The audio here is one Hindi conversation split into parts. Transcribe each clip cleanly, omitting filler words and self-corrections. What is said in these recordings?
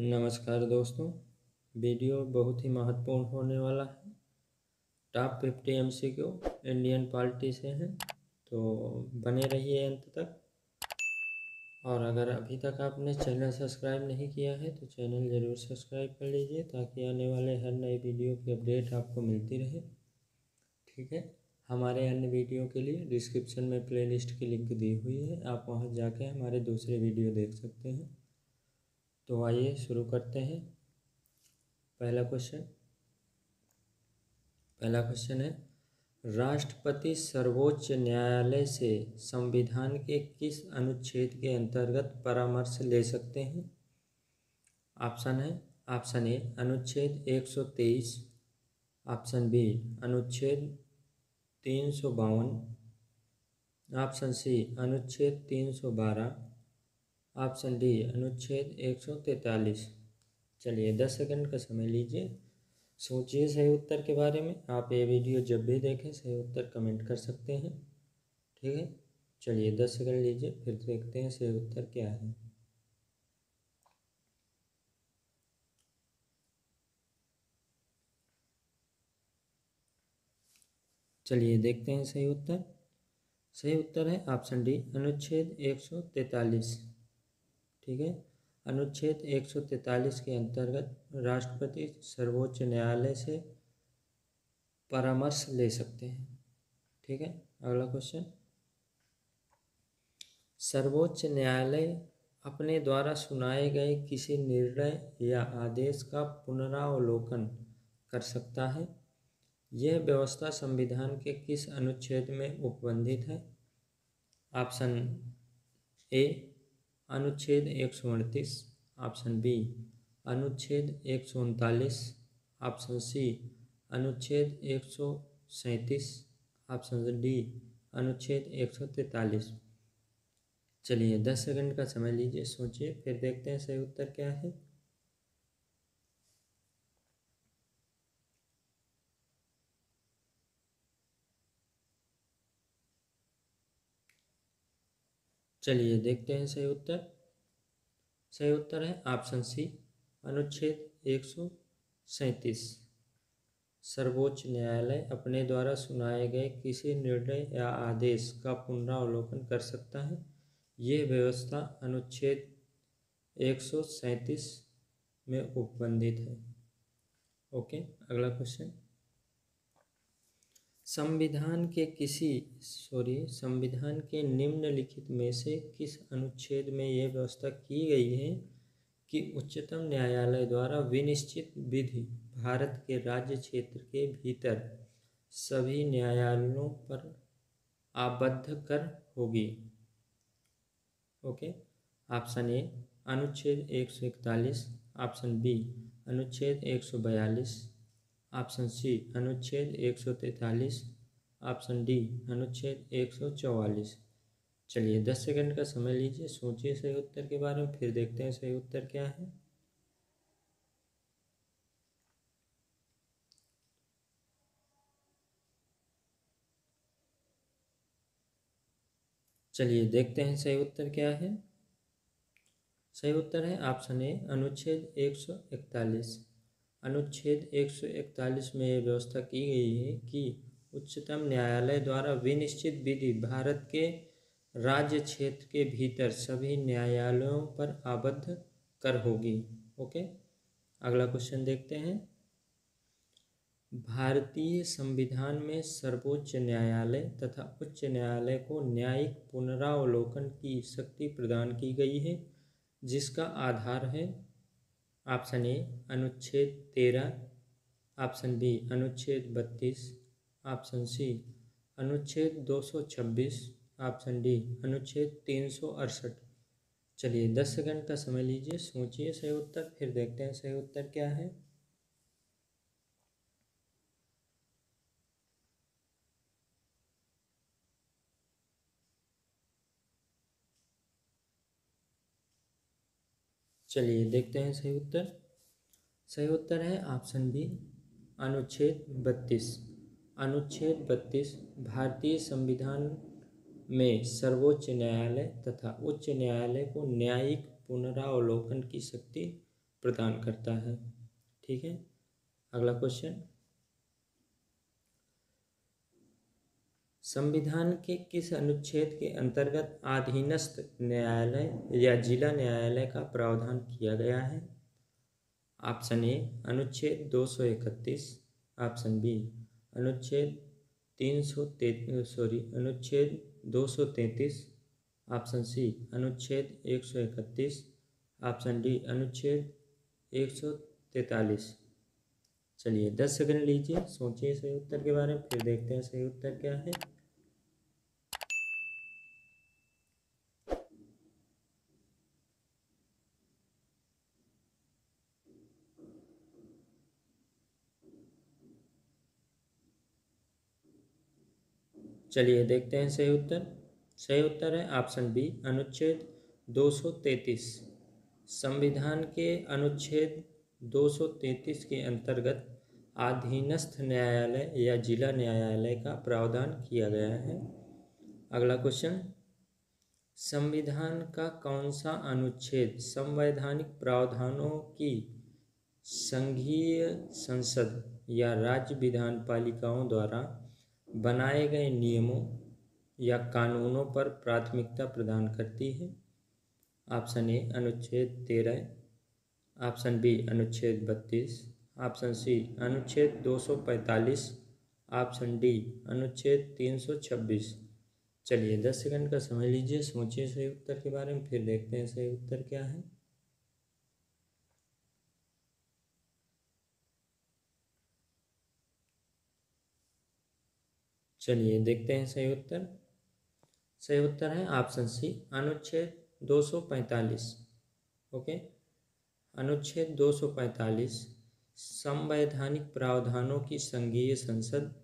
नमस्कार दोस्तों, वीडियो बहुत ही महत्वपूर्ण होने वाला है। टॉप 50 MCQ इंडियन पॉलिटी से हैं, तो बने रहिए अंत तक। और अगर अभी तक आपने चैनल सब्सक्राइब नहीं किया है तो चैनल ज़रूर सब्सक्राइब कर लीजिए, ताकि आने वाले हर नए वीडियो की अपडेट आपको मिलती रहे। ठीक है, हमारे अन्य वीडियो के लिए डिस्क्रिप्शन में प्लेलिस्ट की लिंक दी हुई है, आप वहाँ जाके हमारे दूसरे वीडियो देख सकते हैं। तो आइए शुरू करते हैं। पहला क्वेश्चन है, राष्ट्रपति सर्वोच्च न्यायालय से संविधान के किस अनुच्छेद के अंतर्गत परामर्श ले सकते हैं? ऑप्शन ए अनुच्छेद 123, ऑप्शन बी अनुच्छेद 352, ऑप्शन सी अनुच्छेद 312, ऑप्शन डी अनुच्छेद 143। चलिए 10 सेकंड का समय लीजिए, सोचिए सही उत्तर के बारे में। आप ये वीडियो जब भी देखें सही उत्तर कमेंट कर सकते हैं। ठीक है, चलिए 10 सेकंड लीजिए, फिर देखते हैं सही उत्तर क्या है। चलिए देखते हैं सही उत्तर। सही उत्तर है ऑप्शन डी अनुच्छेद 143। ठीक है, अनुच्छेद 143 के अंतर्गत राष्ट्रपति सर्वोच्च न्यायालय से परामर्श ले सकते हैं। ठीक है, अगला क्वेश्चन, सर्वोच्च न्यायालय अपने द्वारा सुनाए गए किसी निर्णय या आदेश का पुनरावलोकन कर सकता है। यह व्यवस्था संविधान के किस अनुच्छेद में उपबंधित है? ऑप्शन ए अनुच्छेद 138, ऑप्शन बी अनुच्छेद 139, ऑप्शन सी अनुच्छेद 137, ऑप्शन डी अनुच्छेद 143। चलिए 10 सेकंड का समय लीजिए, सोचिए, फिर देखते हैं सही उत्तर क्या है। चलिए देखते हैं सही उत्तर। सही उत्तर है ऑप्शन सी अनुच्छेद 137। सर्वोच्च न्यायालय अपने द्वारा सुनाए गए किसी निर्णय या आदेश का पुनरावलोकन कर सकता है। यह व्यवस्था अनुच्छेद 137 में उपबंधित है। ओके, अगला क्वेश्चन, संविधान के निम्नलिखित में से किस अनुच्छेद में यह व्यवस्था की गई है कि उच्चतम न्यायालय द्वारा विनिश्चित विधि भारत के राज्य क्षेत्र के भीतर सभी न्यायालयों पर आबद्ध कर होगी? ओके, ऑप्शन ए अनुच्छेद 141, ऑप्शन बी अनुच्छेद 142, ऑप्शन सी अनुच्छेद 143, ऑप्शन डी अनुच्छेद 144। चलिए 10 सेकंड का समय लीजिए, सोचिए सही उत्तर के बारे में, फिर देखते हैं सही उत्तर क्या है। चलिए देखते हैं सही उत्तर क्या है। सही उत्तर है ऑप्शन ए अनुच्छेद 141। अनुच्छेद 141 में यह व्यवस्था की गई है कि उच्चतम न्यायालय द्वारा विनिश्चित विधि भारत के राज्य क्षेत्र के भीतर सभी न्यायालयों पर आबद्ध कर होगी। ओके, अगला क्वेश्चन देखते हैं, भारतीय संविधान में सर्वोच्च न्यायालय तथा उच्च न्यायालय को न्यायिक पुनरावलोकन की शक्ति प्रदान की गई है, जिसका आधार है ऑप्शन ए अनुच्छेद 13, ऑप्शन बी अनुच्छेद 32, ऑप्शन सी अनुच्छेद 226, ऑप्शन डी अनुच्छेद 368। चलिए 10 सेकंड का समय लीजिए, सोचिए सही उत्तर, फिर देखते हैं सही उत्तर क्या है। चलिए देखते हैं सही उत्तर। सही उत्तर है ऑप्शन बी अनुच्छेद 32। अनुच्छेद 32 भारतीय संविधान में सर्वोच्च न्यायालय तथा उच्च न्यायालय को न्यायिक पुनरावलोकन की शक्ति प्रदान करता है। ठीक है, अगला क्वेश्चन, संविधान के किस अनुच्छेद के अंतर्गत अधीनस्थ न्यायालय या जिला न्यायालय का प्रावधान किया गया है? ऑप्शन ए अनुच्छेद 231, ऑप्शन बी अनुच्छेद 233, ऑप्शन सी अनुच्छेद 131, ऑप्शन डी अनुच्छेद 143। चलिए 10 सेकंड लीजिए, सोचिए सही उत्तर के बारे में, फिर देखते हैं सही उत्तर क्या है। चलिए देखते हैं सही उत्तर। सही उत्तर है ऑप्शन बी अनुच्छेद 233। संविधान के अनुच्छेद 233 के अंतर्गत अधीनस्थ न्यायालय या जिला न्यायालय का प्रावधान किया गया है। अगला क्वेश्चन, संविधान का कौन सा अनुच्छेद संवैधानिक प्रावधानों की संघीय संसद या राज्य विधान पालिकाओं द्वारा बनाए गए नियमों या कानूनों पर प्राथमिकता प्रदान करती है? ऑप्शन ए अनुच्छेद 13, ऑप्शन बी अनुच्छेद 32, ऑप्शन सी अनुच्छेद 245, ऑप्शन डी अनुच्छेद 326। चलिए 10 सेकंड का समय लीजिए, सोचिए सही उत्तर के बारे में, फिर देखते हैं सही उत्तर क्या है। चलिए देखते हैं सही उत्तर। सही उत्तर है ऑप्शन सी अनुच्छेद 245। ओके, अनुच्छेद 245 संवैधानिक प्रावधानों की संघीय संसद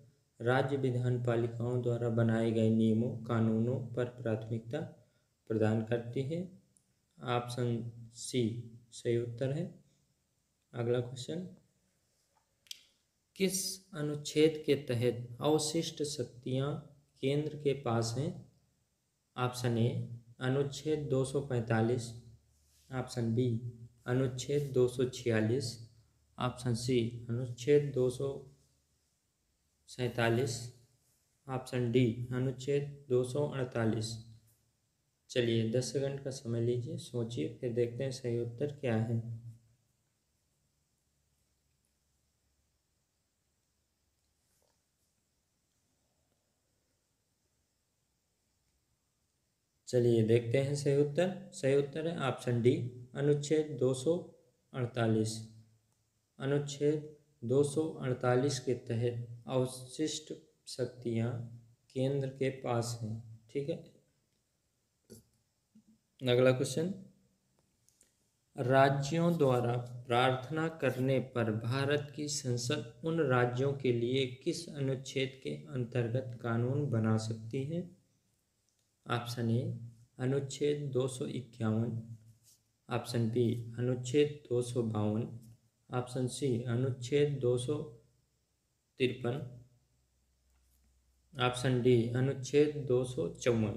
राज्य विधान पालिकाओं द्वारा बनाए गए नियमों कानूनों पर प्राथमिकता प्रदान करती है। ऑप्शन सी सही उत्तर है। अगला क्वेश्चन, किस अनुच्छेद के तहत अवशिष्ट शक्तियां केंद्र के पास हैं? ऑप्शन ए अनुच्छेद 245, ऑप्शन बी अनुच्छेद 246, ऑप्शन सी अनुच्छेद 247, ऑप्शन डी अनुच्छेद 248। चलिए 10 सेकंड का समय लीजिए, सोचिए, फिर देखते हैं सही उत्तर क्या है। चलिए देखते हैं सही उत्तर। सही उत्तर है ऑप्शन डी अनुच्छेद 248। अनुच्छेद 248 के तहत अवशिष्ट शक्तियां केंद्र के पास हैं। ठीक है, अगला क्वेश्चन, राज्यों द्वारा प्रार्थना करने पर भारत की संसद उन राज्यों के लिए किस अनुच्छेद के अंतर्गत कानून बना सकती है? ऑप्शन ए अनुच्छेद 251, ऑप्शन बी अनुच्छेद 252, ऑप्शन सी अनुच्छेद 253, ऑप्शन डी अनुच्छेद 254।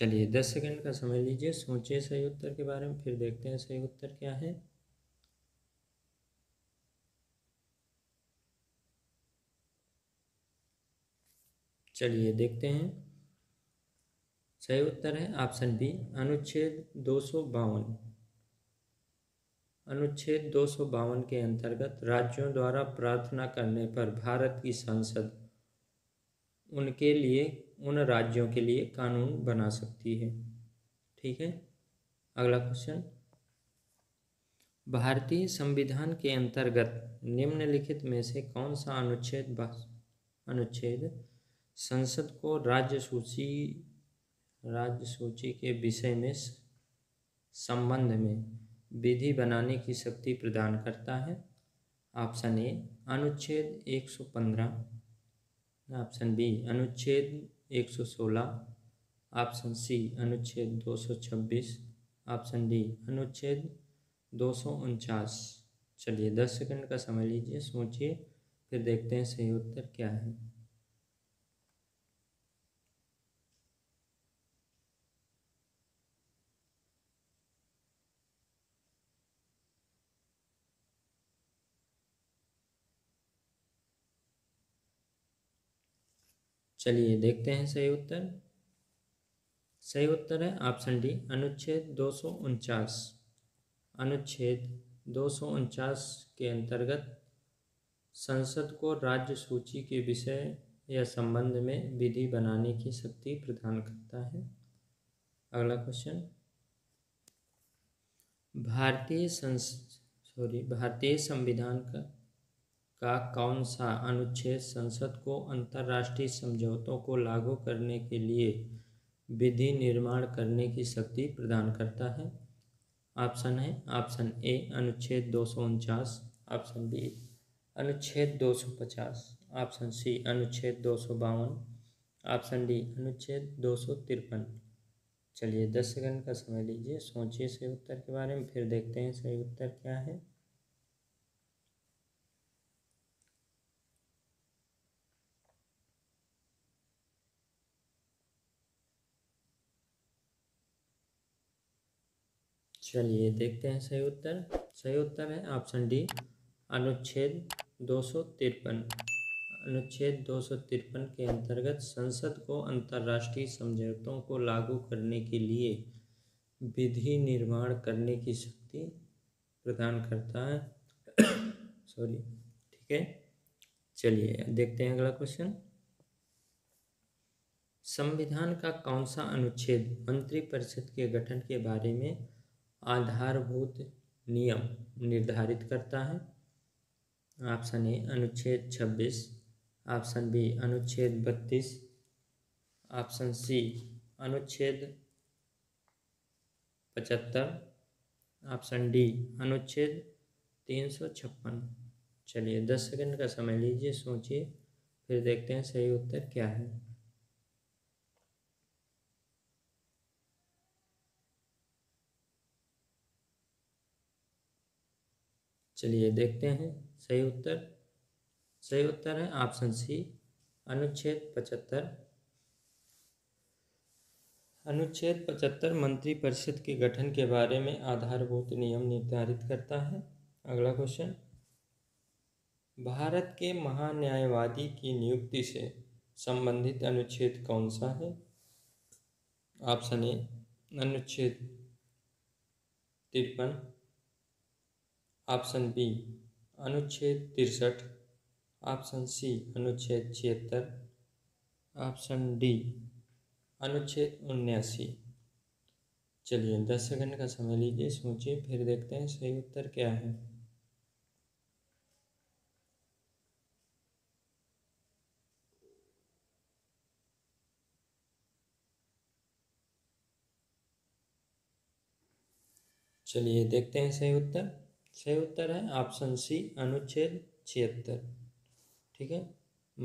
चलिए 10 सेकंड का समय लीजिए, सोचिए सही उत्तर के बारे में, फिर देखते हैं सही उत्तर क्या है। चलिए देखते हैं। सही उत्तर है ऑप्शन बी अनुच्छेद 252। अनुच्छेद 252 के अंतर्गत राज्यों द्वारा प्रार्थना करने पर भारत की संसद उनके लिए उन राज्यों के लिए कानून बना सकती है। ठीक है, अगला क्वेश्चन, भारतीय संविधान के अंतर्गत निम्नलिखित में से कौन सा अनुच्छेद संसद को राज्य सूची के विषय में संबंध में विधि बनाने की शक्ति प्रदान करता है? ऑप्शन ए अनुच्छेद 115, ऑप्शन बी अनुच्छेद 116, ऑप्शन सी अनुच्छेद 226, ऑप्शन डी अनुच्छेद 249। चलिए 10 सेकंड का समय लीजिए, सोचिए, फिर देखते हैं सही उत्तर क्या है। चलिए देखते हैं सही उत्तर। सही उत्तर है ऑप्शन डी अनुच्छेद 249। अनुच्छेद 249 के अंतर्गत संसद को राज्य सूची के विषय या संबंध में विधि बनाने की शक्ति प्रदान करता है। अगला क्वेश्चन, भारतीय संविधान का कौन सा अनुच्छेद संसद को अंतर्राष्ट्रीय समझौतों को लागू करने के लिए विधि निर्माण करने की शक्ति प्रदान करता है? ऑप्शन है, ऑप्शन ए अनुच्छेद 249, ऑप्शन बी अनुच्छेद 250, ऑप्शन सी अनुच्छेद 252, ऑप्शन डी अनुच्छेद 253। चलिए 10 सेकंड का समय लीजिए, सोचिए सही उत्तर के बारे में, फिर देखते हैं सही उत्तर क्या है। चलिए देखते हैं सही उत्तर। सही उत्तर है ऑप्शन डी अनुच्छेद 253। अनुच्छेद 253 के अंतर्गत संसद को अंतर्राष्ट्रीय समझौतों को लागू करने के लिए विधि निर्माण करने की शक्ति प्रदान करता है। ठीक है, चलिए देखते हैं अगला क्वेश्चन। संविधान का कौन सा अनुच्छेद मंत्रिपरिषद के गठन के बारे में आधारभूत नियम निर्धारित करता है? ऑप्शन ए अनुच्छेद 26, ऑप्शन बी अनुच्छेद 32, ऑप्शन सी अनुच्छेद 75, ऑप्शन डी अनुच्छेद 356। चलिए 10 सेकंड का समय लीजिए, सोचिए, फिर देखते हैं सही उत्तर क्या है। चलिए देखते हैं सही उत्तर। सही उत्तर है ऑप्शन सी अनुच्छेद 75। अनुच्छेद 75 मंत्रिपरिषद के गठन के बारे में आधारभूत नियम निर्धारित करता है। अगला क्वेश्चन, भारत के महान्यायवादी की नियुक्ति से संबंधित अनुच्छेद कौन सा है? ऑप्शन ए अनुच्छेद 53, ऑप्शन बी अनुच्छेद 63, ऑप्शन सी अनुच्छेद 76, ऑप्शन डी अनुच्छेद 79। चलिए 10 सेकंड का समय लीजिए, सोचिए, फिर देखते हैं सही उत्तर क्या है। चलिए देखते हैं सही उत्तर। सही उत्तर है ऑप्शन सी अनुच्छेद 76। ठीक है,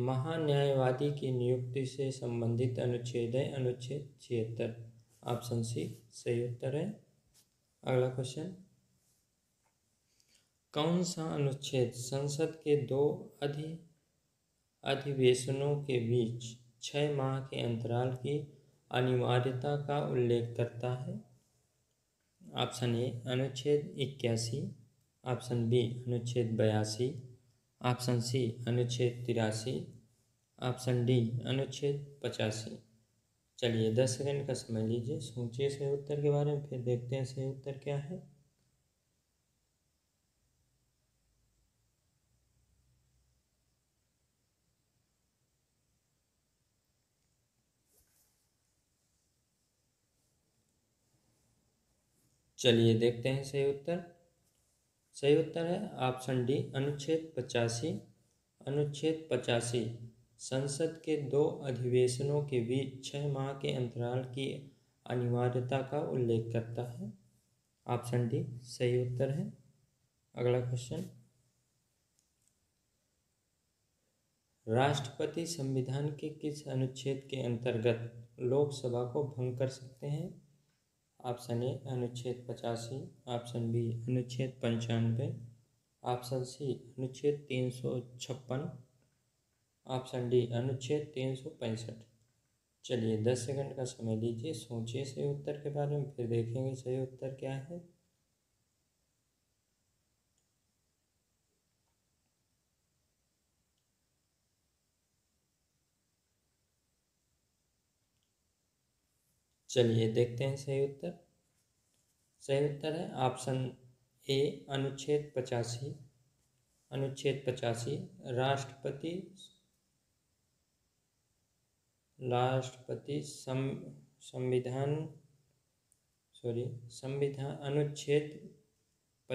महान्यायवादी की नियुक्ति से संबंधित अनुच्छेद है अनुच्छेद 76, ऑप्शन सी सही उत्तर है। अगला क्वेश्चन, कौन सा अनुच्छेद संसद के 2 अधिवेशनों के बीच 6 माह के अंतराल की अनिवार्यता का उल्लेख करता है? ऑप्शन ए अनुच्छेद 81, ऑप्शन बी अनुच्छेद 82, ऑप्शन सी अनुच्छेद 83, ऑप्शन डी अनुच्छेद 85। चलिए 10 सेकंड का समय लीजिए, सोचिए सही उत्तर के बारे में, फिर देखते हैं सही उत्तर क्या है। चलिए देखते हैं सही उत्तर। सही उत्तर है ऑप्शन डी अनुच्छेद 85। अनुच्छेद 85 संसद के 2 अधिवेशनों के बीच 6 माह के अंतराल की अनिवार्यता का उल्लेख करता है। ऑप्शन डी सही उत्तर है। अगला क्वेश्चन, राष्ट्रपति संविधान के किस अनुच्छेद के अंतर्गत लोकसभा को भंग कर सकते हैं? ऑप्शन ए अनुच्छेद 85, ऑप्शन बी अनुच्छेद 95, ऑप्शन सी अनुच्छेद 356, ऑप्शन डी अनुच्छेद 365। चलिए 10 सेकंड का समय लीजिए, सोचिए सही उत्तर के बारे में, फिर देखेंगे सही उत्तर क्या है। चलिए देखते हैं सही उत्तर। सही उत्तर है ऑप्शन ए अनुच्छेद 85। अनुच्छेद 85 राष्ट्रपति संविधान अनुच्छेद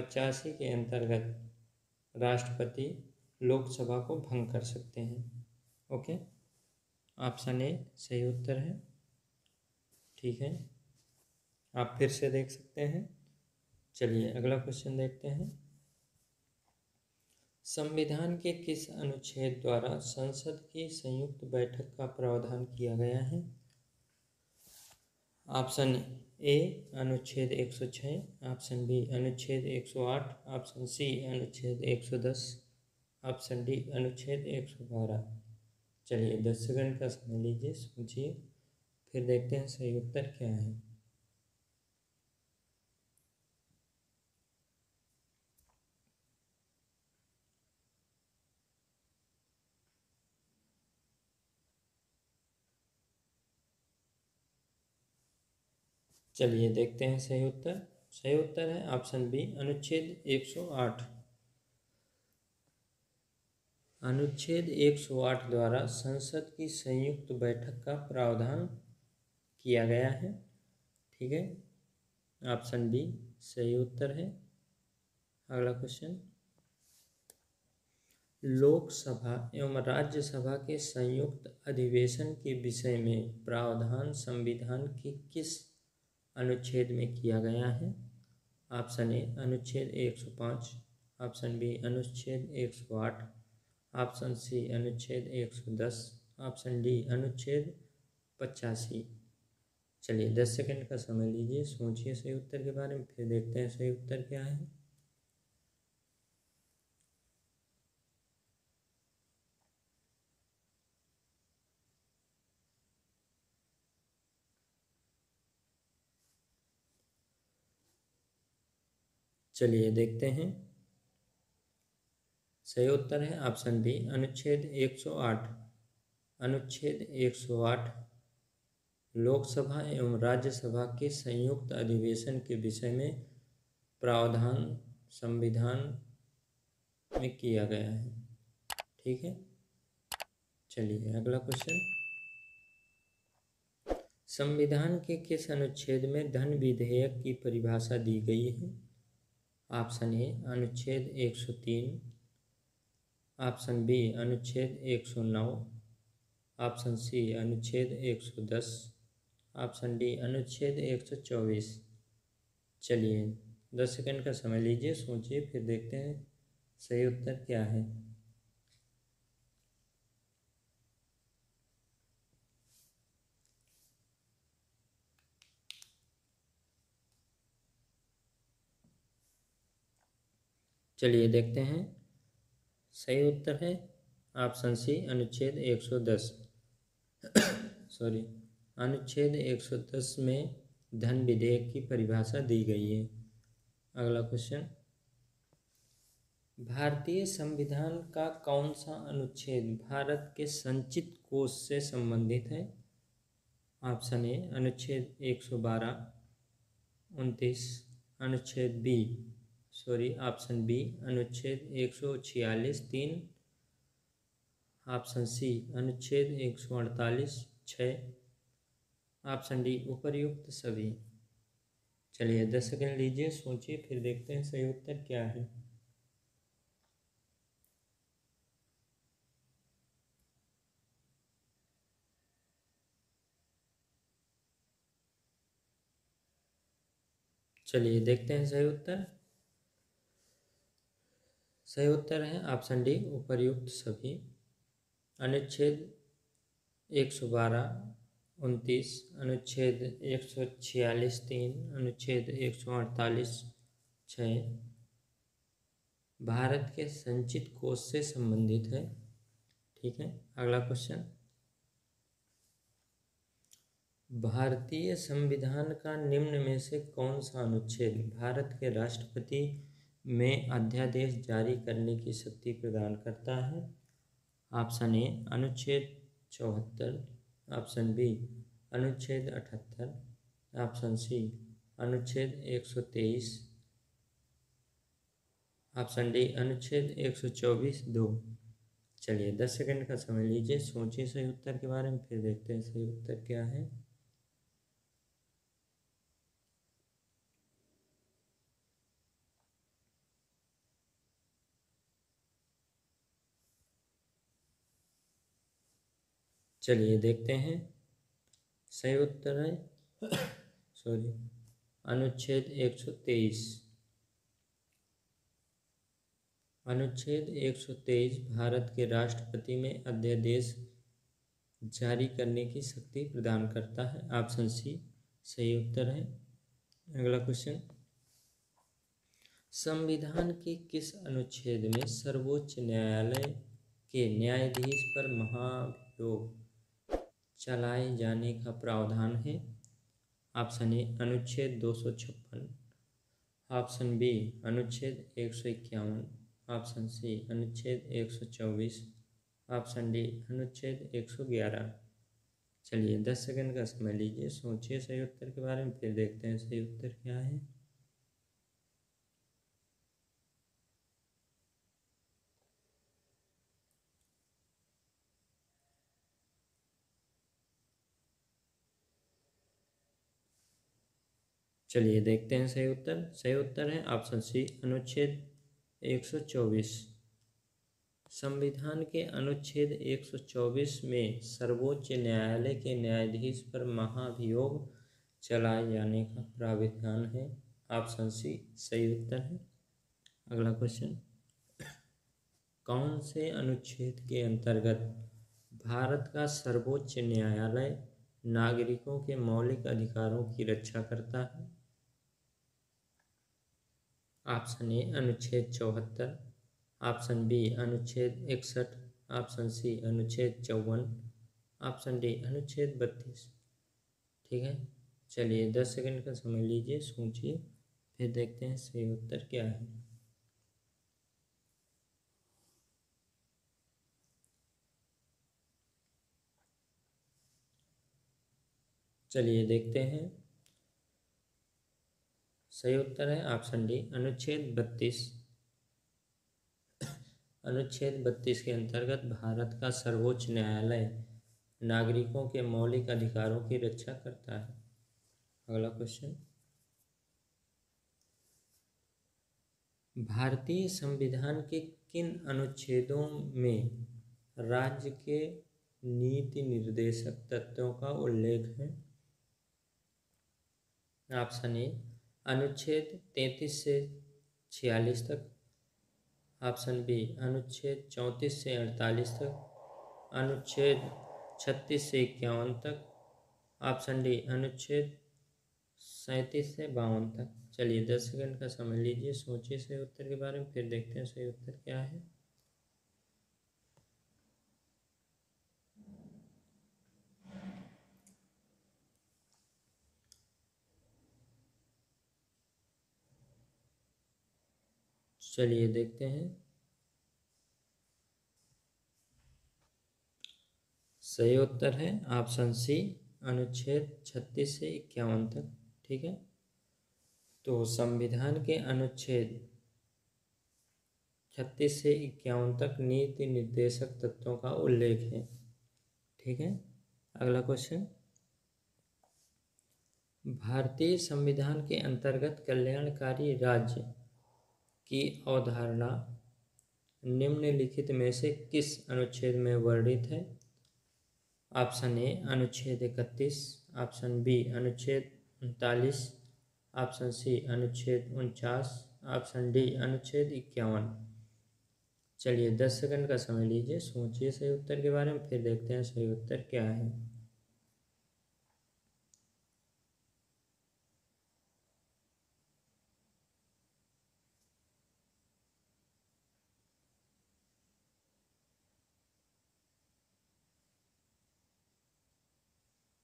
85 के अंतर्गत राष्ट्रपति लोकसभा को भंग कर सकते हैं। ओके, ऑप्शन ए सही उत्तर है। ठीक है, आप फिर से देख सकते हैं। चलिए अगला क्वेश्चन देखते हैं। संविधान के किस अनुच्छेद द्वारा संसद की संयुक्त बैठक का प्रावधान किया गया है? ऑप्शन ए अनुच्छेद 106, ऑप्शन बी अनुच्छेद 108, ऑप्शन सी अनुच्छेद 110, ऑप्शन डी अनुच्छेद 112। चलिए 10 सेकंड का समय लीजिए, सोचिए, फिर देखते हैं सही उत्तर क्या है। चलिए देखते हैं सही उत्तर। सही उत्तर है ऑप्शन बी अनुच्छेद 108। अनुच्छेद 108 द्वारा संसद की संयुक्त बैठक का प्रावधान किया गया है। ठीक है, ऑप्शन बी सही उत्तर है। अगला क्वेश्चन, लोकसभा एवं राज्यसभा के संयुक्त अधिवेशन के विषय में प्रावधान संविधान के किस अनुच्छेद में किया गया है? ऑप्शन ए अनुच्छेद 105, ऑप्शन बी अनुच्छेद 108, ऑप्शन सी अनुच्छेद 110, ऑप्शन डी अनुच्छेद 85। चलिए 10 सेकंड का समय लीजिए, सोचिए सही उत्तर के बारे में, फिर देखते हैं सही उत्तर क्या है। चलिए देखते हैं। सही उत्तर है ऑप्शन बी अनुच्छेद 108। अनुच्छेद 108 लोकसभा एवं राज्यसभा के संयुक्त अधिवेशन के विषय में प्रावधान संविधान में किया गया है। ठीक है, चलिए अगला क्वेश्चन, संविधान के किस अनुच्छेद में धन विधेयक की परिभाषा दी गई है? ऑप्शन ए अनुच्छेद 103, ऑप्शन बी अनुच्छेद 109, ऑप्शन सी अनुच्छेद 110, ऑप्शन डी अनुच्छेद 124। चलिए 10 सेकंड का समय लीजिए, सोचिए, फिर देखते हैं सही उत्तर क्या है। चलिए देखते हैं। सही उत्तर है ऑप्शन सी अनुच्छेद 110। अनुच्छेद 110 में धन विधेयक की परिभाषा दी गई है। अगला क्वेश्चन, भारतीय संविधान का कौन सा अनुच्छेद भारत के संचित कोष से संबंधित है? ऑप्शन ए अनुच्छेद 112, 29, ऑप्शन बी अनुच्छेद 146, 3, ऑप्शन सी अनुच्छेद 148, 6, ऑप्शन डी उपर्युक्त सभी। चलिए 10 सेकंड लीजिए, सोचिए, फिर देखते हैं सही उत्तर क्या है। चलिए देखते हैं सही उत्तर। सही उत्तर है ऑप्शन डी उपर्युक्त सभी। अनुच्छेद 112, 29, अनुच्छेद 146, 3, अनुच्छेद 148, 6 भारत के संचित कोष से संबंधित है। ठीक है, अगला क्वेश्चन, भारतीय संविधान का निम्न में से कौन सा अनुच्छेद भारत के राष्ट्रपति में अध्यादेश जारी करने की शक्ति प्रदान करता है? ऑप्शन ए अनुच्छेद 74, ऑप्शन बी अनुच्छेद 78, ऑप्शन सी। अनुच्छेद 123। ऑप्शन डी अनुच्छेद 124 2। चलिए 10 सेकंड का समय लीजिए, सोचिए सही उत्तर के बारे में, फिर देखते हैं सही उत्तर क्या है। चलिए देखते हैं सही उत्तर है सॉरी अनुच्छेद 123। अनुच्छेद 123 भारत के राष्ट्रपति में अध्यादेश जारी करने की शक्ति प्रदान करता है। ऑप्शन सी सही उत्तर है। अगला क्वेश्चन, संविधान के किस अनुच्छेद में सर्वोच्च न्यायालय के न्यायाधीश पर महाभियोग चलाए जाने का प्रावधान है। ऑप्शन ए अनुच्छेद 256, ऑप्शन बी अनुच्छेद 151, ऑप्शन सी अनुच्छेद 124, ऑप्शन डी अनुच्छेद 111। चलिए 10 सेकंड का समय लीजिए, सोचिए सही उत्तर के बारे में, फिर देखते हैं सही उत्तर क्या है। चलिए देखते हैं सही उत्तर। सही उत्तर है ऑप्शन सी अनुच्छेद 124। संविधान के अनुच्छेद 124 में सर्वोच्च न्यायालय के न्यायाधीश पर महाभियोग चलाए जाने का प्राविधान है। ऑप्शन सी सही उत्तर है। अगला क्वेश्चन, कौन से अनुच्छेद के अंतर्गत भारत का सर्वोच्च न्यायालय नागरिकों के मौलिक अधिकारों की रक्षा करता है। ऑप्शन ए अनुच्छेद 74, ऑप्शन बी अनुच्छेद 61, ऑप्शन सी अनुच्छेद 54, ऑप्शन डी अनुच्छेद 32। ठीक है, चलिए 10 सेकंड का समय लीजिए, सोचिए फिर देखते हैं सही उत्तर क्या है। चलिए देखते हैं सही उत्तर है ऑप्शन डी अनुच्छेद 32। अनुच्छेद 32 के अंतर्गत भारत का सर्वोच्च न्यायालय नागरिकों के मौलिक अधिकारों की रक्षा करता है। अगला क्वेश्चन, भारतीय संविधान के किन अनुच्छेदों में राज्य के नीति निर्देशक तत्वों का उल्लेख है। ऑप्शन ए अनुच्छेद 33 से 46 तक, ऑप्शन बी अनुच्छेद 34 से 48 तक, अनुच्छेद 36 से 51 तक, ऑप्शन डी अनुच्छेद 37 से 52 तक। चलिए 10 सेकंड का समय लीजिए, सोचिए सही उत्तर के बारे में, फिर देखते हैं सही उत्तर क्या है। चलिए देखते हैं सही उत्तर है ऑप्शन सी अनुच्छेद 36 से 51 तक। ठीक है, तो संविधान के अनुच्छेद 36 से 51 तक नीति निर्देशक तत्वों का उल्लेख है। ठीक है, अगला क्वेश्चन, भारतीय संविधान के अंतर्गत कल्याणकारी राज्य की अवधारणा निम्नलिखित में से किस अनुच्छेद में वर्णित है। ऑप्शन ए अनुच्छेद 31, ऑप्शन बी अनुच्छेद 39, ऑप्शन सी अनुच्छेद 49, ऑप्शन डी अनुच्छेद 51। चलिए 10 सेकंड का समय लीजिए, सोचिए सही उत्तर के बारे में, फिर देखते हैं सही उत्तर क्या है।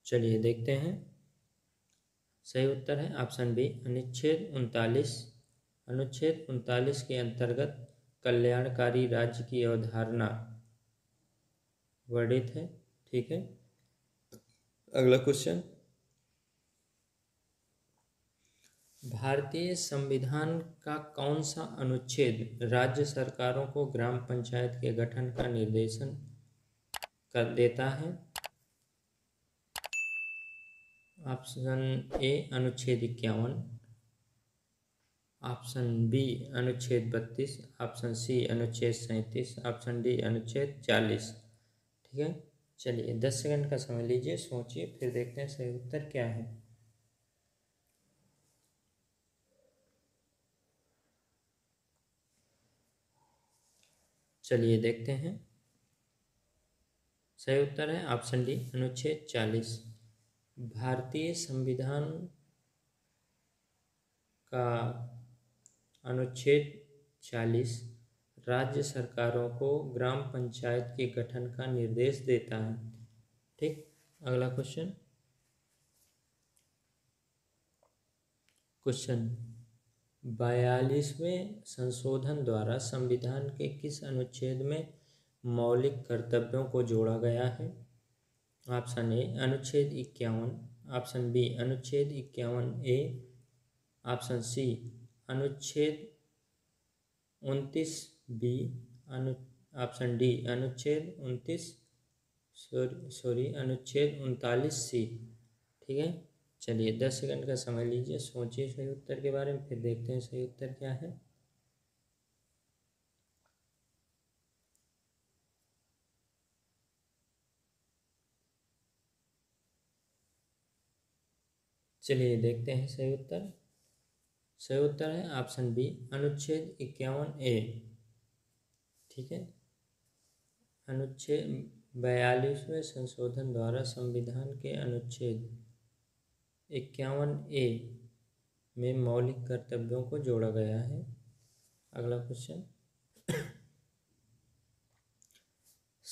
चलिए देखते हैं सही उत्तर है ऑप्शन बी अनुच्छेद 39। अनुच्छेद 39 के अंतर्गत कल्याणकारी राज्य की अवधारणा वर्णित है। ठीक है, अगला क्वेश्चन, भारतीय संविधान का कौन सा अनुच्छेद राज्य सरकारों को ग्राम पंचायत के गठन का निर्देशन कर देता है? ऑप्शन ए अनुच्छेद 51, ऑप्शन बी अनुच्छेद 32, ऑप्शन सी अनुच्छेद 37, ऑप्शन डी अनुच्छेद 40। ठीक है, चलिए 10 सेकंड का समय लीजिए, सोचिए, फिर देखते हैं सही उत्तर क्या है। चलिए देखते हैं, सही उत्तर है ऑप्शन डी अनुच्छेद 40। भारतीय संविधान का अनुच्छेद 40 राज्य सरकारों को ग्राम पंचायत के गठन का निर्देश देता है। ठीक, अगला क्वेश्चन, क्वेश्चन 42वें संशोधन द्वारा संविधान के किस अनुच्छेद में मौलिक कर्तव्यों को जोड़ा गया है? ऑप्शन ए अनुच्छेद 51, ऑप्शन बी अनुच्छेद 51A, ऑप्शन सी अनुच्छेद 29B, ऑप्शन डी अनुच्छेद 39C। ठीक है, चलिए 10 सेकंड का समय लीजिए, सोचिए सही उत्तर के बारे में, फिर देखते हैं सही उत्तर क्या है। चलिए देखते हैं सही उत्तर, सही उत्तर है ऑप्शन बी अनुच्छेद 51A। ठीक है, अनुच्छेद 42वें संशोधन द्वारा संविधान के अनुच्छेद 51A में मौलिक कर्तव्यों को जोड़ा गया है। अगला क्वेश्चन,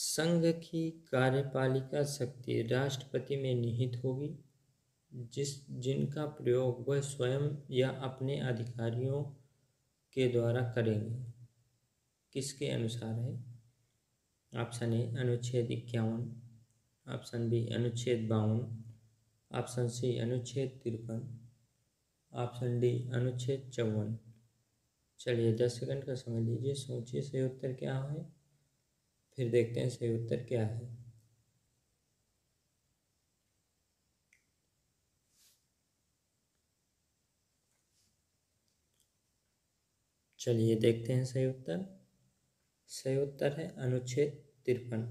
संघ की कार्यपालिका शक्ति राष्ट्रपति में निहित होगी जिनका प्रयोग वह स्वयं या अपने अधिकारियों के द्वारा करेंगे, किसके अनुसार है? ऑप्शन ए अनुच्छेद 51, ऑप्शन बी अनुच्छेद 52, ऑप्शन सी अनुच्छेद 53, ऑप्शन डी अनुच्छेद 54। चलिए 10 सेकंड का समय लीजिए, सोचिए सही उत्तर क्या है, फिर देखते हैं सही उत्तर क्या है। चलिए देखते हैं सही उत्तर, सही उत्तर है अनुच्छेद 53,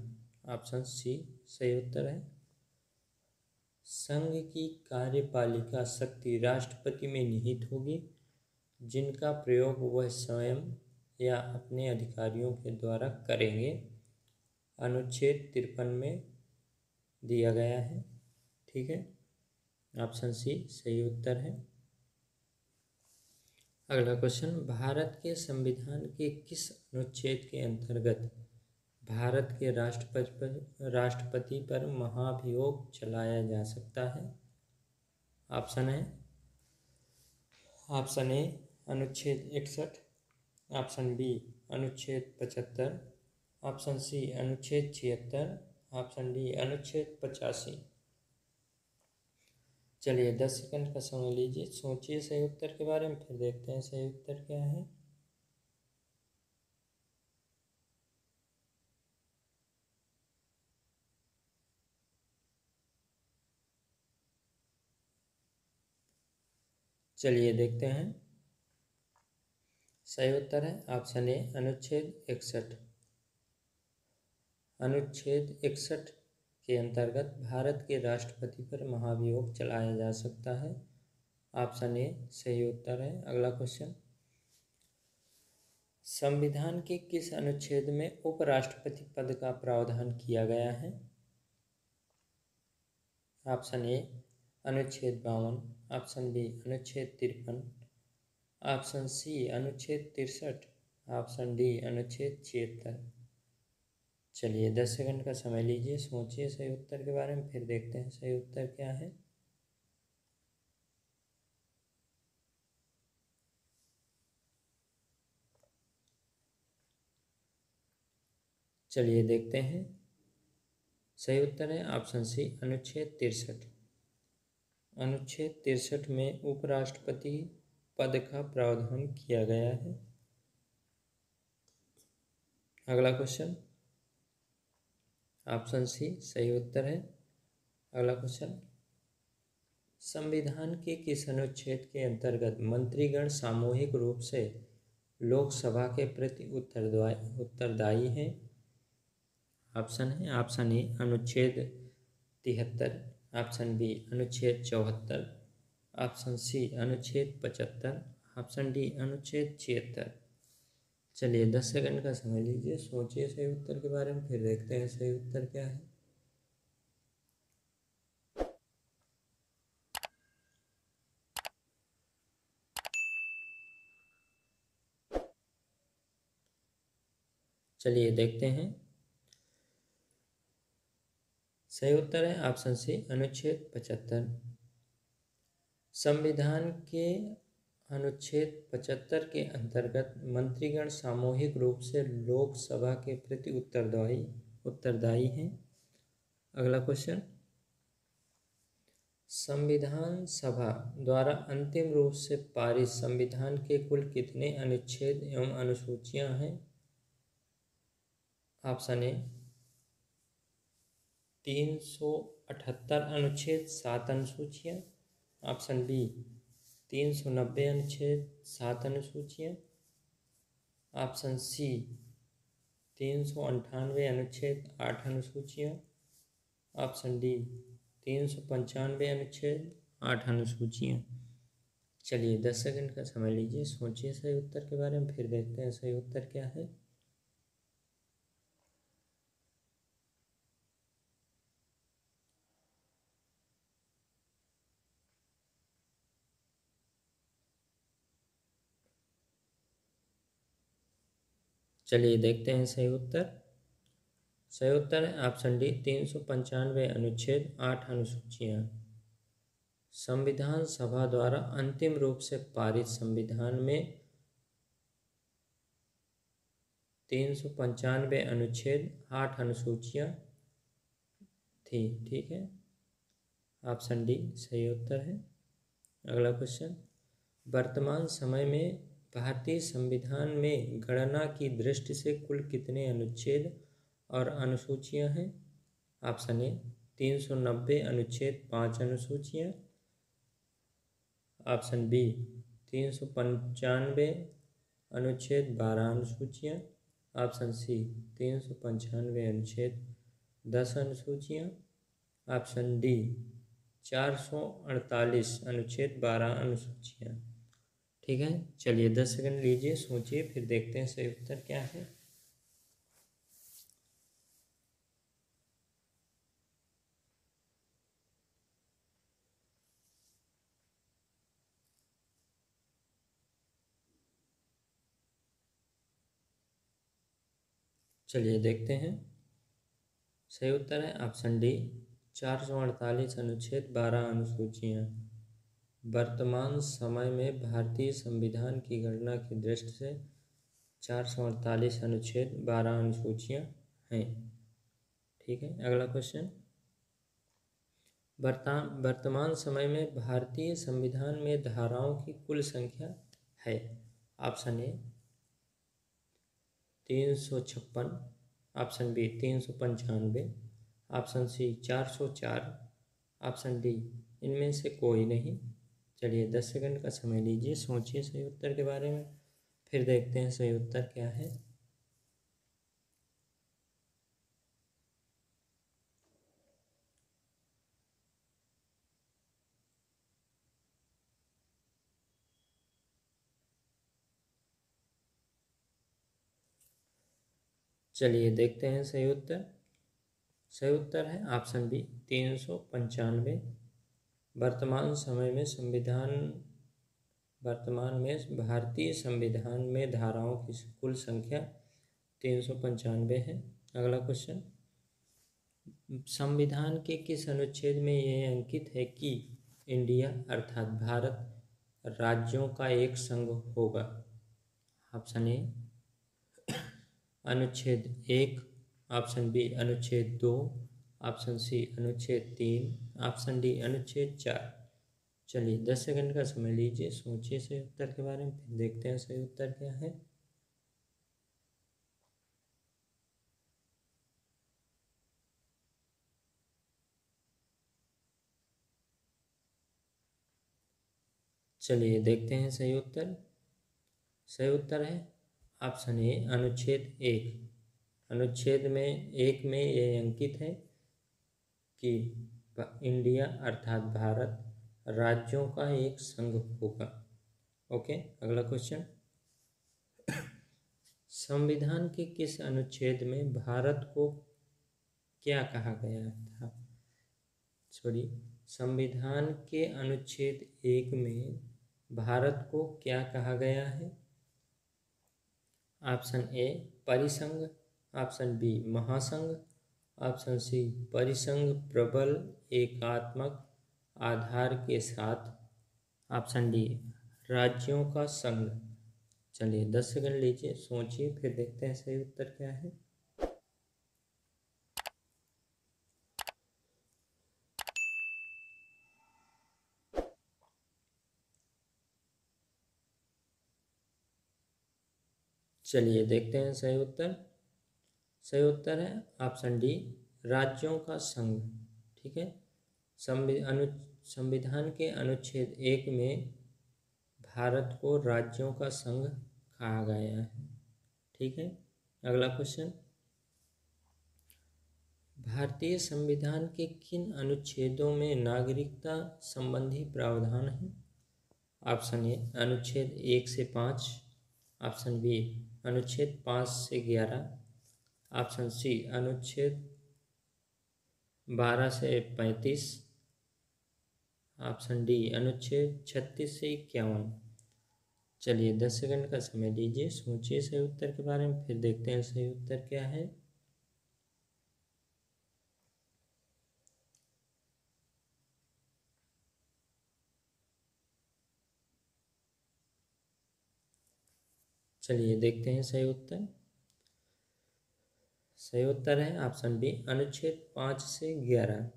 ऑप्शन सी सही उत्तर है। संघ की कार्यपालिका शक्ति राष्ट्रपति में निहित होगी जिनका प्रयोग वह स्वयं या अपने अधिकारियों के द्वारा करेंगे, अनुच्छेद 53 में दिया गया है। ठीक है, ऑप्शन सी सही उत्तर है। अगला क्वेश्चन, भारत के संविधान के किस अनुच्छेद के अंतर्गत भारत के राष्ट्रपति पर महाभियोग चलाया जा सकता है? ऑप्शन ए अनुच्छेद 61, ऑप्शन बी अनुच्छेद 75, ऑप्शन सी अनुच्छेद 76, ऑप्शन डी अनुच्छेद 85। चलिए 10 सेकंड का समय लीजिए, सोचिए सही उत्तर के बारे में, फिर देखते हैं सही उत्तर क्या है। चलिए देखते हैं, सही उत्तर है ऑप्शन ए अनुच्छेद 61। अनुच्छेद 61 के अंतर्गत भारत के राष्ट्रपति पर महाभियोग चलाया जा सकता है, ऑप्शन ए सही उत्तर है। अगला क्वेश्चन, संविधान के किस अनुच्छेद में उपराष्ट्रपति पद का प्रावधान किया गया है? ऑप्शन ए अनुच्छेद 52, ऑप्शन बी अनुच्छेद 53, ऑप्शन सी अनुच्छेद 63, ऑप्शन डी अनुच्छेद 76। चलिए 10 सेकंड का समय लीजिए, सोचिए सही उत्तर के बारे में, फिर देखते हैं सही उत्तर क्या है। चलिए देखते हैं, सही उत्तर है ऑप्शन सी अनुच्छेद 63। अनुच्छेद 63 में उपराष्ट्रपति पद का प्रावधान किया गया है। अगला क्वेश्चन ऑप्शन सी सही उत्तर है। अगला क्वेश्चन संविधान के किस अनुच्छेद के अंतर्गत मंत्रीगण सामूहिक रूप से लोकसभा के प्रति उत्तरदायी हैं। ऑप्शन है ऑप्शन ए अनुच्छेद 73, ऑप्शन बी अनुच्छेद 74, ऑप्शन सी अनुच्छेद 75, ऑप्शन डी अनुच्छेद 76। चलिए 10 सेकंड का समय लीजिए, सोचिए सही उत्तर के बारे में, फिर देखते हैं सही उत्तर क्या है। चलिए देखते हैं, सही उत्तर है ऑप्शन सी अनुच्छेद 75। संविधान के अनुच्छेद 75 के अंतर्गत मंत्रीगण सामूहिक रूप से लोकसभा के प्रति उत्तरदायी हैं। अगला क्वेश्चन संविधान सभा द्वारा अंतिम रूप से पारित संविधान के कुल कितने अनुच्छेद एवं अनुसूचियां हैं। ऑप्शन ए 378 अनुच्छेद 7 अनुसूचियाँ, ऑप्शन बी 390 अनुच्छेद 7 अनुसूचियाँ, ऑप्शन सी 398 अनुच्छेद 8 अनुसूचियाँ, ऑप्शन डी 395 अनुच्छेद 8 अनुसूचियाँ। चलिए 10 सेकंड का समय लीजिए, सोचिए सही उत्तर के बारे में, फिर देखते हैं सही उत्तर क्या है। चलिए देखते हैं सही उत्तर। सही उत्तर है ऑप्शन डी 395 अनुच्छेद 8 अनुसूचियाँ। संविधान सभा द्वारा अंतिम रूप से पारित संविधान में 395 अनुच्छेद 8 अनुसूचियाँ थी, ठीक है, ऑप्शन डी सही उत्तर है। अगला क्वेश्चन वर्तमान समय में भारतीय संविधान में गणना की दृष्टि से कुल कितने अनुच्छेद और अनुसूचियां हैं। ऑप्शन ए 390 अनुच्छेद 5 अनुसूचियां, ऑप्शन बी 395 अनुच्छेद 12 अनुसूचियां, ऑप्शन सी 395 अनुच्छेद 10 अनुसूचियां, ऑप्शन डी 448 अनुच्छेद 12 अनुसूचियां, ठीक है। चलिए 10 सेकंड लीजिए, सोचिए, फिर देखते हैं सही उत्तर क्या है। चलिए देखते हैं, सही उत्तर है ऑप्शन डी 448 अनुच्छेद 12 अनुसूचियां। वर्तमान समय में भारतीय संविधान की गणना की दृष्टि से 448 अनुच्छेद 12 अनुसूचियां हैं, ठीक है। अगला क्वेश्चन वर्तमान समय में भारतीय संविधान में धाराओं की कुल संख्या है। Option A 356, option B 395, option C 404, option D इनमें से कोई नहीं। चलिए 10 सेकंड का समय लीजिए, सोचिए सही उत्तर के बारे में, फिर देखते हैं सही उत्तर क्या है। चलिए देखते हैं सही उत्तर। सही उत्तर है ऑप्शन बी 395। वर्तमान में भारतीय संविधान में धाराओं की कुल संख्या 395 है। अगला क्वेश्चन संविधान के किस अनुच्छेद में यह अंकित है कि इंडिया अर्थात भारत राज्यों का एक संघ होगा। ऑप्शन ए अनुच्छेद 1, ऑप्शन बी अनुच्छेद 2, ऑप्शन सी अनुच्छेद 3, ऑप्शन डी अनुच्छेद 4। चलिए 10 सेकंड का समय लीजिए, सोचिए सही उत्तर के बारे में, फिर देखते हैं सही उत्तर क्या है। चलिए देखते हैं सही उत्तर। सही उत्तर है ऑप्शन ए अनुच्छेद 1। अनुच्छेद में 1 में यह अंकित है कि इंडिया अर्थात भारत राज्यों का एक संघ होगा। ओके, अगला क्वेश्चन। संविधान के किस अनुच्छेद में भारत को क्या कहा गया था? सॉरी, संविधान के अनुच्छेद 1 में भारत को क्या कहा गया है? ऑप्शन ए परिसंघ, ऑप्शन बी महासंघ, ऑप्शन सी परिसंघ प्रबल एकात्मक आधार के साथ, ऑप्शन डी राज्यों का संघ। चलिए 10 सेकंड लीजिए, सोचिए, फिर देखते हैं सही उत्तर क्या है। चलिए देखते हैं सही उत्तर। सही उत्तर है ऑप्शन डी राज्यों का संघ। ठीक है, संविधान के अनुच्छेद 1 में भारत को राज्यों का संघ कहा गया है। ठीक है, अगला क्वेश्चन। भारतीय संविधान के किन अनुच्छेदों में नागरिकता संबंधी प्रावधान है? ऑप्शन ए अनुच्छेद 1 से 5, ऑप्शन बी अनुच्छेद 5 से 11, ऑप्शन सी अनुच्छेद 12 से 35, ऑप्शन डी अनुच्छेद 36 से 51। चलिए 10 सेकंड का समय लीजिए, सोचिए सही उत्तर के बारे में, फिर देखते हैं सही उत्तर क्या है। चलिए देखते हैं सही उत्तर। सही उत्तर है ऑप्शन बी अनुच्छेद 5 से 11।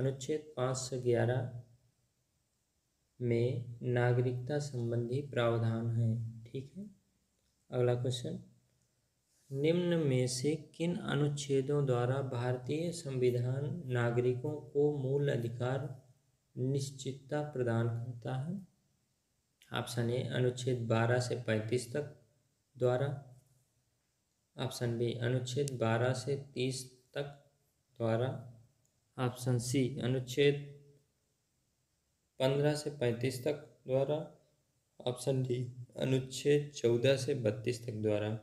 अनुच्छेद 5 से 11 में नागरिकता संबंधी प्रावधान है। ठीक है, अगला क्वेश्चन। निम्न में से किन अनुच्छेदों द्वारा भारतीय संविधान नागरिकों को मूल अधिकार निश्चितता प्रदान करता है? ऑप्शन ए अनुच्छेद 12 से 35 तक द्वारा, ऑप्शन बी अनुच्छेद 12 से 30 तक द्वारा, ऑप्शन सी अनुच्छेद 15 से 35 तक द्वारा, ऑप्शन डी अनुच्छेद 14 से 32 तक द्वारा।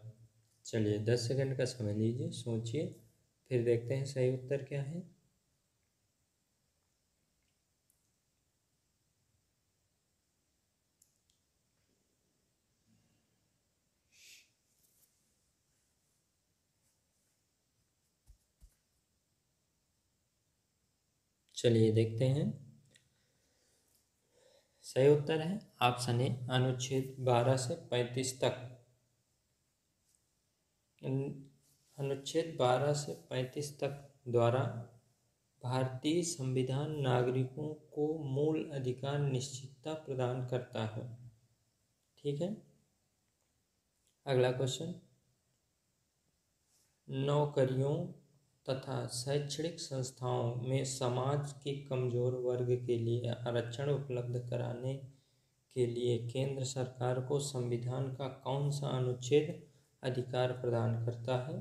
चलिए 10 सेकंड का समय लीजिए, सोचिए, फिर देखते हैं सही उत्तर क्या है। चलिए देखते हैं। सही उत्तर है ऑप्शन ए अनुच्छेद 12 से 35 तक। अनुच्छेद 12 से 35 तक द्वारा भारतीय संविधान नागरिकों को मूल अधिकार निश्चितता प्रदान करता है। ठीक है, अगला क्वेश्चन। नौकरियों तथा शैक्षणिक संस्थाओं में समाज के कमजोर वर्ग के लिए आरक्षण उपलब्ध कराने के लिए केंद्र सरकार को संविधान का कौन सा अनुच्छेद अधिकार प्रदान करता है?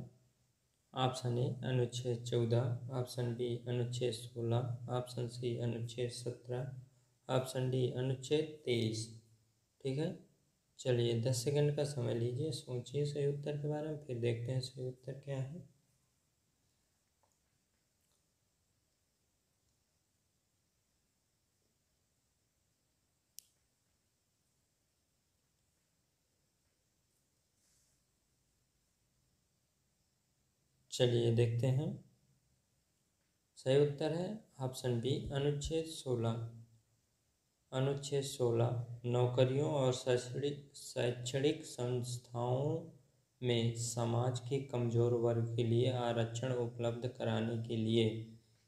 ऑप्शन ए अनुच्छेद 14, ऑप्शन बी अनुच्छेद 16, ऑप्शन सी अनुच्छेद 17, ऑप्शन डी अनुच्छेद 23। ठीक है, चलिए 10 सेकंड का समय लीजिए, सोचिए सही उत्तर के बारे में, फिर देखते हैं सही उत्तर क्या है। चलिए देखते हैं। सही उत्तर है ऑप्शन बी अनुच्छेद 16। अनुच्छेद 16 नौकरियों और शैक्षणिक संस्थाओं में समाज के कमजोर वर्ग के लिए आरक्षण उपलब्ध कराने के लिए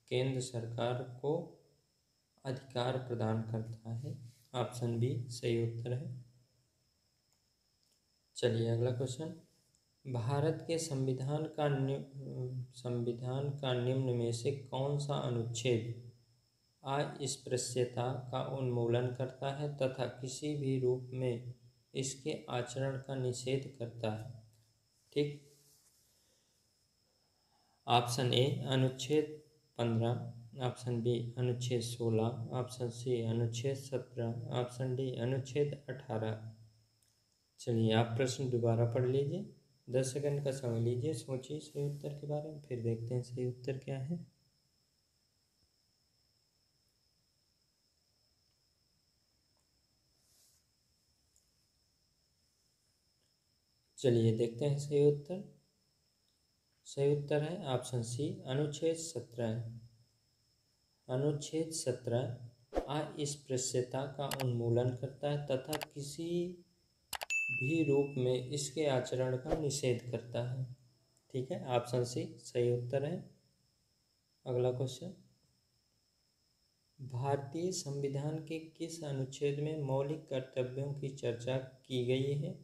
केंद्र सरकार को अधिकार प्रदान करता है। ऑप्शन बी सही उत्तर है। चलिए अगला क्वेश्चन, भारत के संविधान का निम्न में से कौन सा अनुच्छेद अस्पृश्यता का उन्मूलन करता है तथा किसी भी रूप में इसके आचरण का निषेध करता है? ठीक, ऑप्शन ए अनुच्छेद 15, ऑप्शन बी अनुच्छेद 16, ऑप्शन सी अनुच्छेद 17, ऑप्शन डी अनुच्छेद 18। चलिए आप प्रश्न दोबारा पढ़ लीजिए, 10 सेकंड का समय लीजिए, सोचिए सही उत्तर के बारे में, फिर देखते हैं सही उत्तर क्या है। चलिए देखते हैं सही उत्तर। सही उत्तर है ऑप्शन सी अनुच्छेद 17। अनुच्छेद 17 अस्पृश्यता का उन्मूलन करता है तथा किसी भी रूप में इसके आचरण का निषेध करता है। ठीक है, ऑप्शन सी सही उत्तर है। अगला क्वेश्चन, भारतीय संविधान के किस अनुच्छेद में मौलिक कर्तव्यों की चर्चा की गई है?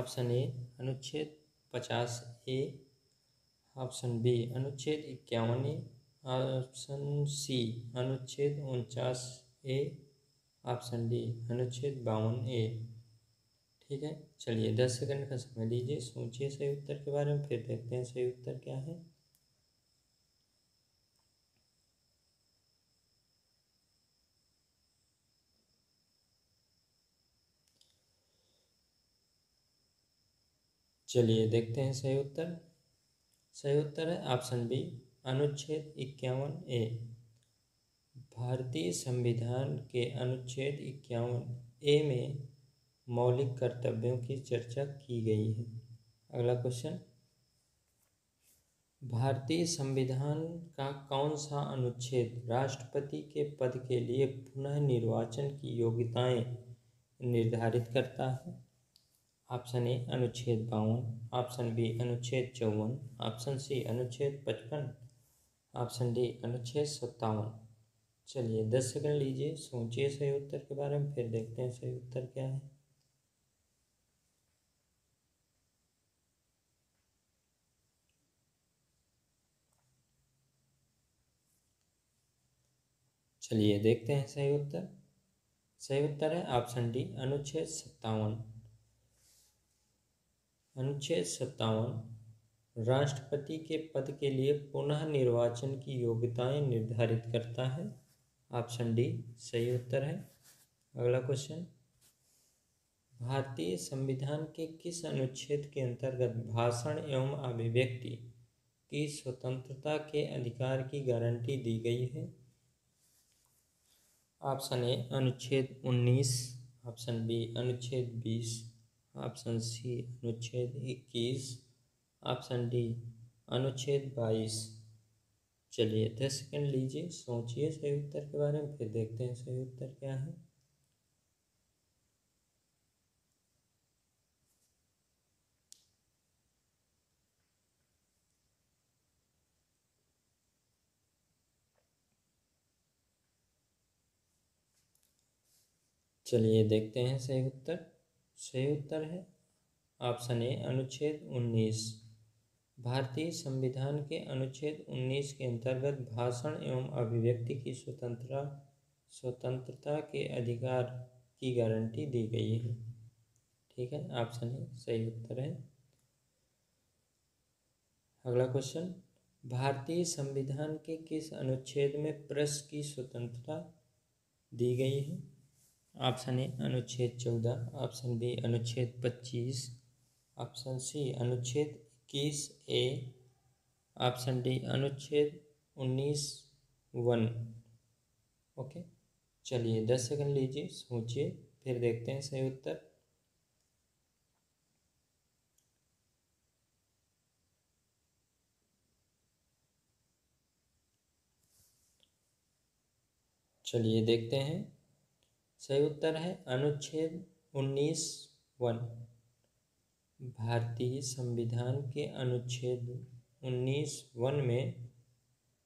ऑप्शन ए अनुच्छेद 50A, ऑप्शन बी अनुच्छेद 51A, ऑप्शन सी अनुच्छेद 49A, ऑप्शन डी अनुच्छेद 52A। ठीक है, चलिए 10 सेकंड का समय लीजिए, सोचिए सही उत्तर के बारे में, फिर देखते हैं सही उत्तर क्या है। चलिए देखते हैं सही उत्तर। सही उत्तर है ऑप्शन बी अनुच्छेद 51A। भारतीय संविधान के अनुच्छेद 51A में मौलिक कर्तव्यों की चर्चा की गई है। अगला क्वेश्चन, भारतीय संविधान का कौन सा अनुच्छेद राष्ट्रपति के पद के लिए पुनः निर्वाचन की योग्यताएं निर्धारित करता है? ऑप्शन ए अनुच्छेद 52, ऑप्शन बी अनुच्छेद 54, ऑप्शन सी अनुच्छेद 55, ऑप्शन डी अनुच्छेद 57। चलिए 10 सेकंड लीजिए, सोचिए सही उत्तर के बारे में, फिर देखते हैं सही उत्तर क्या है। चलिए देखते हैं सही उत्तर। सही उत्तर है ऑप्शन डी अनुच्छेद 57। अनुच्छेद 57 राष्ट्रपति के पद के लिए पुनः निर्वाचन की योग्यताएं निर्धारित करता है। ऑप्शन डी सही उत्तर है। अगला क्वेश्चन, भारतीय संविधान के किस अनुच्छेद के अंतर्गत भाषण एवं अभिव्यक्ति की स्वतंत्रता के अधिकार की गारंटी दी गई है? ऑप्शन ए अनुच्छेद 19, ऑप्शन बी अनुच्छेद 20, ऑप्शन सी अनुच्छेद 21, ऑप्शन डी अनुच्छेद 22। चलिए 10 सेकंड लीजिए, सोचिए सही उत्तर के बारे में, फिर देखते हैं सही उत्तर क्या है। चलिए देखते हैं सही उत्तर। सही उत्तर है ऑप्शन ए अनुच्छेद 19। भारतीय संविधान के अनुच्छेद 19 के अंतर्गत भाषण एवं अभिव्यक्ति की स्वतंत्रता के अधिकार की गारंटी दी गई है। ठीक है, ऑप्शन ए सही उत्तर है। अगला क्वेश्चन, भारतीय संविधान के किस अनुच्छेद में प्रेस की स्वतंत्रता दी गई है? ऑप्शन ए अनुच्छेद 14, ऑप्शन बी अनुच्छेद 25, ऑप्शन सी अनुच्छेद 21A, ऑप्शन डी अनुच्छेद 19(1). ओके, चलिए 10 सेकंड लीजिए, सोचिए, फिर देखते हैं सही उत्तर। चलिए देखते हैं, सही उत्तर है अनुच्छेद 19(1)। भारतीय संविधान के अनुच्छेद 19(1) में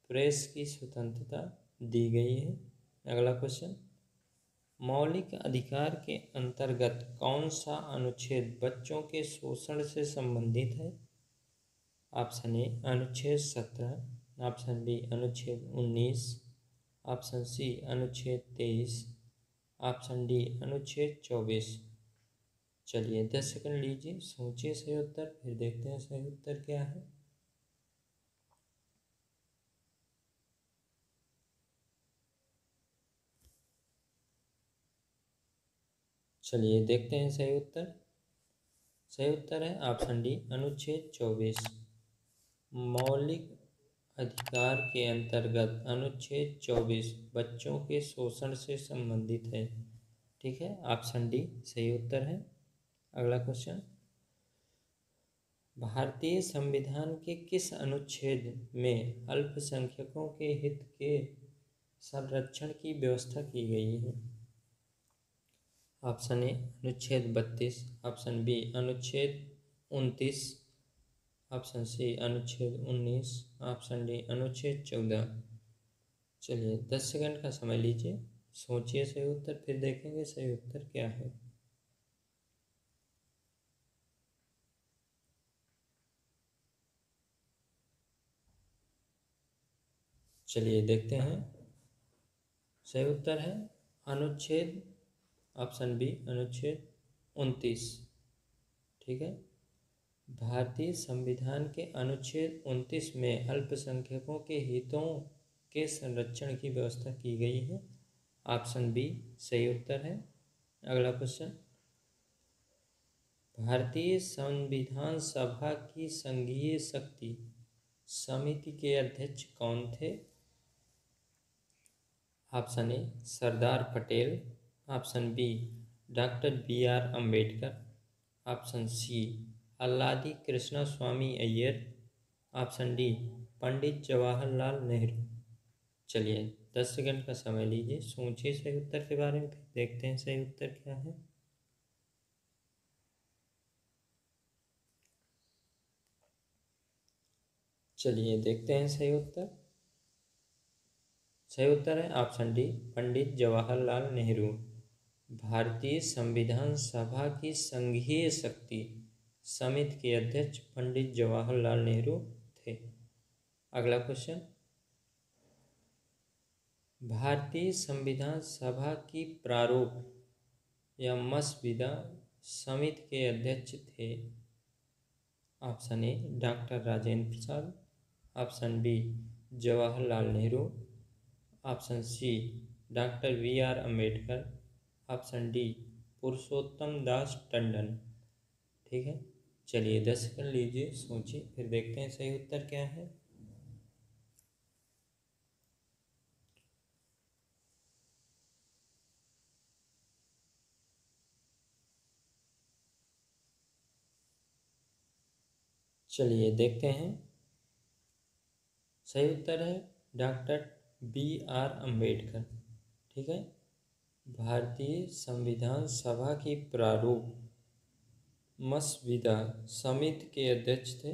प्रेस की स्वतंत्रता दी गई है। अगला क्वेश्चन, मौलिक अधिकार के अंतर्गत कौन सा अनुच्छेद बच्चों के शोषण से संबंधित है? ऑप्शन ए अनुच्छेद 17, ऑप्शन बी अनुच्छेद 19, ऑप्शन सी अनुच्छेद 23, ऑप्शन डी अनुच्छेद 24। चलिए 10 सेकंड लीजिए, सोचिए सही उत्तर, फिर देखते हैं सही उत्तर क्या है। चलिए देखते हैं सही उत्तर। सही उत्तर है ऑप्शन डी अनुच्छेद 24। मौलिक अधिकार के अंतर्गत अनुच्छेद 24 बच्चों के शोषण से संबंधित है। ठीक है, ऑप्शन डी सही उत्तर है। अगला क्वेश्चन, भारतीय संविधान के किस अनुच्छेद में अल्पसंख्यकों के हित के संरक्षण की व्यवस्था की गई है? ऑप्शन ए अनुच्छेद 32, ऑप्शन बी अनुच्छेद 29, ऑप्शन सी अनुच्छेद 19, ऑप्शन डी अनुच्छेद 14। चलिए 10 सेकंड का समय लीजिए, सोचिए सही उत्तर, फिर देखेंगे सही उत्तर क्या है। चलिए देखते हैं, सही उत्तर है अनुच्छेद ऑप्शन बी अनुच्छेद 29। ठीक है, भारतीय संविधान के अनुच्छेद 29 में अल्पसंख्यकों के हितों के संरक्षण की व्यवस्था की गई है। ऑप्शन बी सही उत्तर है। अगला क्वेश्चन, भारतीय संविधान सभा की संघीय शक्ति समिति के अध्यक्ष कौन थे? Option A Sardar Patel, option B doctor BR Ambedkar, option C Alladi Krishna Swami Ayyar, option D Pandit Jawaharlal Nehru. चलिए 10 सेकंड का समय लीजिए, सोचिए सही उत्तर के बारे में, फिर देखते हैं सही उत्तर क्या है। चलिए देखते हैं सही उत्तर। सही उत्तर है ऑप्शन डी पंडित जवाहरलाल नेहरू। भारतीय संविधान सभा की संघीय शक्ति समिति के अध्यक्ष पंडित जवाहरलाल नेहरू थे। अगला क्वेश्चन, भारतीय संविधान सभा की प्रारूप या मसविदा समिति के अध्यक्ष थे? Option A doctor Rajendra Prasad, option B Jawaharlal Nehru, option C doctor BR Ambedkar, option D Purushottam Das Tandon. ठीक है, चलिए 10 सेकंड लीजिए, सोचिए, फिर देखते हैं सही उत्तर क्या है। चलिए देखते हैं, सही उत्तर है डॉक्टर BR अम्बेडकर। ठीक है, भारतीय संविधान सभा की प्रारूप मसविदा समिति के अध्यक्ष थे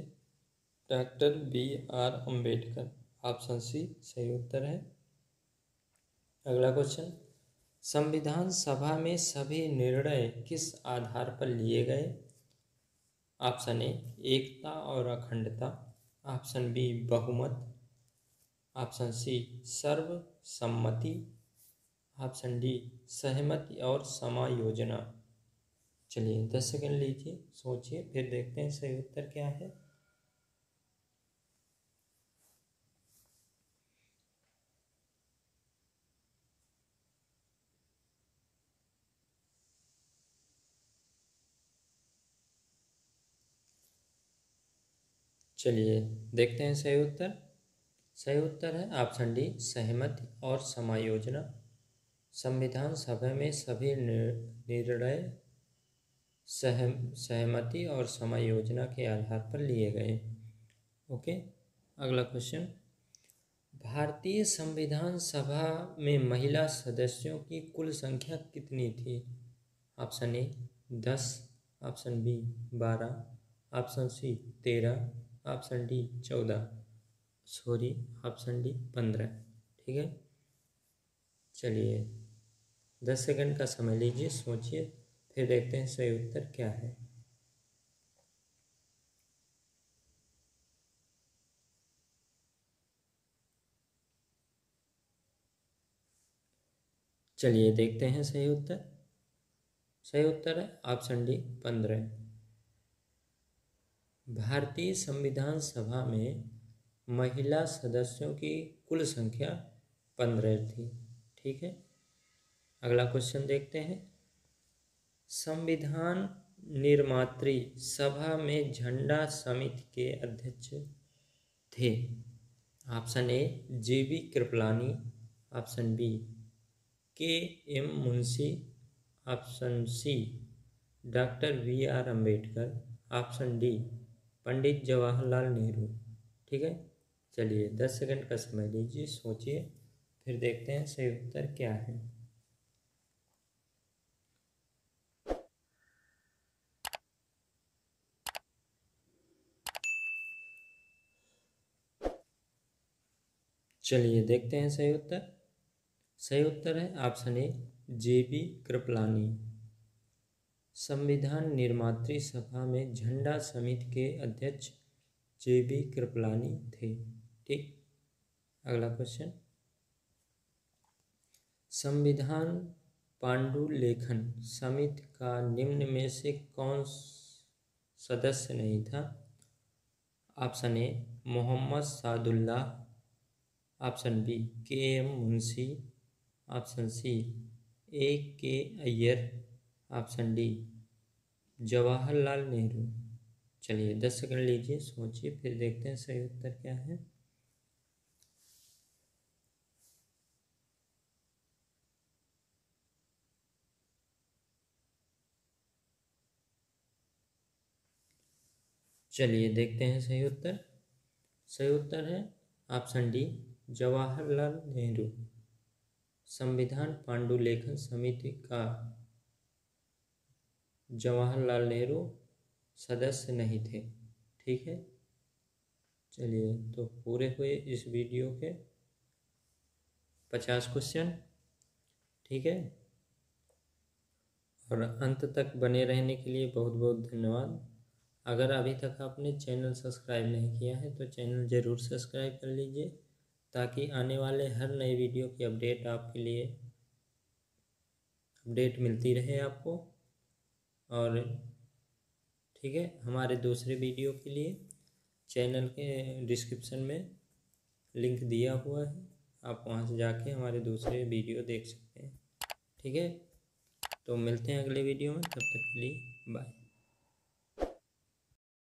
doctor BR Ambedkar. Option C सही उत्तर है। अगला क्वेश्चन, संविधान सभा में सभी निर्णय किस आधार पर लिए गए? ऑप्शन ए एकता और अखंडता, ऑप्शन बी बहुमत, ऑप्शन सी सर्वसम्मति, ऑप्शन डी सहमति और समायोजना। चलिए 10 सेकंड लीजिए, सोचिए, फिर देखते हैं सही उत्तर क्या है। चलिए देखते हैं सही उत्तर। सही उत्तर है ऑप्शन डी सहमति और समायोजना। संविधान सभा में सभी निर्णय सहमति और समायोजना के आधार पर लिए गए। ओके, अगला क्वेश्चन, भारतीय संविधान सभा में महिला सदस्यों की कुल संख्या कितनी थी? Option A 10, option B 12, option C 13, option D 14, option D 15। ठीक है, चलिए 10 सेकंड का समय लीजिए, सोचिए, फिर देखते हैं सही उत्तर क्या है। चलिए देखते हैं सही उत्तर। सही उत्तर है ऑप्शन डी 15। भारतीय संविधान सभा में महिला सदस्यों की कुल संख्या 15 थी। ठीक है, अगला क्वेश्चन देखते हैं। संविधान निर्मात्री सभा में झंडा समिति के अध्यक्ष थे। Option A GV Kripalani, option B KM. Munshi, option C doctor BR. Ambedkar, option D Pandit Jawaharlal Nehru. ठीक है, चलिए 10 सेकंड का समय लीजिए, सोचिए, फिर देखते हैं सही उत्तर क्या है। चलिए देखते हैं सही उत्तर। सही उत्तर है ऑप्शन ए जेबी कृपलानी। संविधान निर्मात्री सभा में झंडा समिति के अध्यक्ष जेबी कृपलानी थे। ठीक, अगला क्वेश्चन। संविधान पांडुलेखन समिति का निम्न में से कौन सदस्य नहीं था? Option A Mohammad Sadullah, option B KM. Munshi, option C AK. Ayyar, option D Jawaharlal Nehru. चलिए 10 सेकंड लीजिए, सोचिए, फिर देखते हैं सही उत्तर क्या है। चलिए देखते हैं सही उत्तर। सही उत्तर है ऑप्शन डी जवाहरलाल नेहरू। संविधान पांडुलेखन समिति का जवाहरलाल नेहरू सदस्य नहीं थे। ठीक है, चलिए तो पूरे हुए इस वीडियो के 50 क्वेश्चन। ठीक है, और अंत तक बने रहने के लिए बहुत बहुत धन्यवाद। अगर अभी तक आपने चैनल सब्सक्राइब नहीं किया है तो चैनल ज़रूर सब्सक्राइब कर लीजिए, ताकि आने वाले हर नए वीडियो की अपडेट आपके लिए मिलती रहे आपको। और ठीक है, हमारे दूसरे वीडियो के लिए चैनल के डिस्क्रिप्शन में लिंक दिया हुआ है, आप वहां से जाके हमारे दूसरे वीडियो देख सकते हैं। ठीक है, तो मिलते हैं अगले वीडियो में, तब तक के लिए बाय।